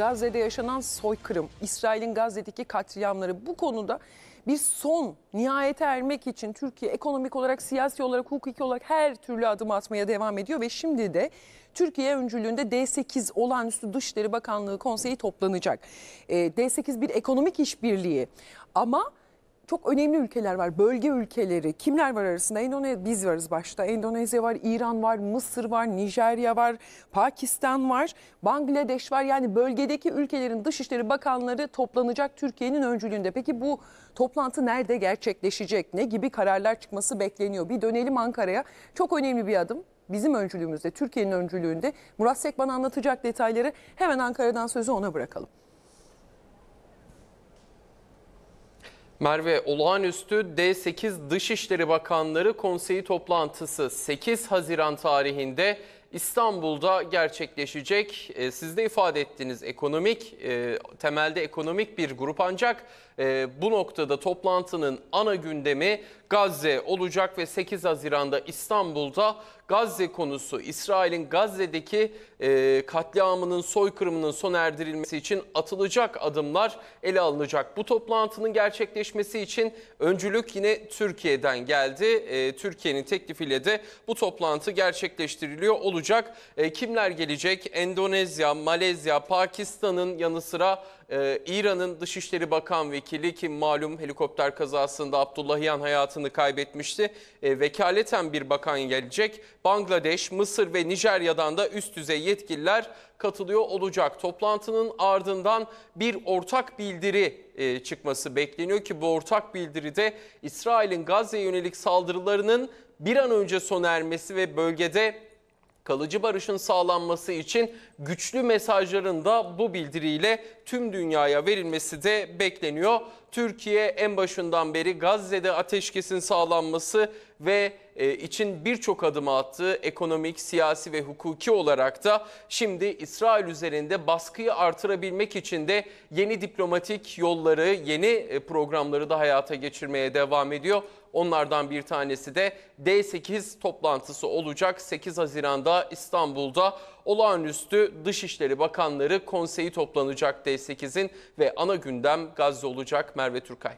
Gazze'de yaşanan soykırım, İsrail'in Gazze'deki katliamları, bu konuda bir son nihayete ermek için Türkiye ekonomik olarak, siyasi olarak, hukuki olarak her türlü adım atmaya devam ediyor ve şimdi de Türkiye öncülüğünde D-8 olağanüstü Dışişleri Bakanlığı Konseyi toplanacak. D-8 bir ekonomik işbirliği ama çok önemli ülkeler var, bölge ülkeleri. Kimler var arasında? Biz varız başta. Endonezya var, İran var, Mısır var, Nijerya var, Pakistan var, Bangladeş var. Yani bölgedeki ülkelerin dışişleri bakanları toplanacak Türkiye'nin öncülüğünde. Peki bu toplantı nerede gerçekleşecek? Ne gibi kararlar çıkması bekleniyor? Bir dönelim Ankara'ya. Çok önemli bir adım. Bizim öncülüğümüzde, Türkiye'nin öncülüğünde. Murat Sekman anlatacak detayları. Hemen Ankara'dan sözü ona bırakalım. Merve, olağanüstü D8 Dışişleri Bakanları Konseyi toplantısı 8 Haziran tarihinde İstanbul'da gerçekleşecek. Siz de ifade ettiniz, temelde ekonomik bir grup, ancak bu noktada toplantının ana gündemi Gazze olacak ve 8 Haziran'da İstanbul'da Gazze konusu, İsrail'in Gazze'deki katliamının, soykırımının sona erdirilmesi için atılacak adımlar ele alınacak. Bu toplantının gerçekleşmesi için öncülük yine Türkiye'den geldi. Türkiye'nin teklifiyle de bu toplantı gerçekleştiriliyor olacak. Kimler gelecek? Endonezya, Malezya, Pakistan'ın yanı sıra İran'ın Dışişleri Bakan Vekili, ki malum helikopter kazasında Abdullahian hayatını kaybetmişti, vekaleten bir bakan gelecek. Bangladeş, Mısır ve Nijerya'dan da üst düzey yetkililer katılıyor olacak. Toplantının ardından bir ortak bildiri çıkması bekleniyor ki bu ortak bildiride İsrail'in Gazze'ye yönelik saldırılarının bir an önce sona ermesi ve bölgede kalıcı barışın sağlanması için güçlü mesajların da bu bildiriyle tüm dünyaya verilmesi de bekleniyor. Türkiye en başından beri Gazze'de ateşkesin sağlanması ve için birçok adımı attığı ekonomik, siyasi ve hukuki olarak da şimdi İsrail üzerinde baskıyı artırabilmek için de yeni diplomatik yolları, yeni programları da hayata geçirmeye devam ediyor. Onlardan bir tanesi de D8 toplantısı olacak. 8 Haziran'da İstanbul'da olağanüstü Dışişleri Bakanları Konseyi toplanacak D8'in ve ana gündem Gazze olacak. Merve Türkay.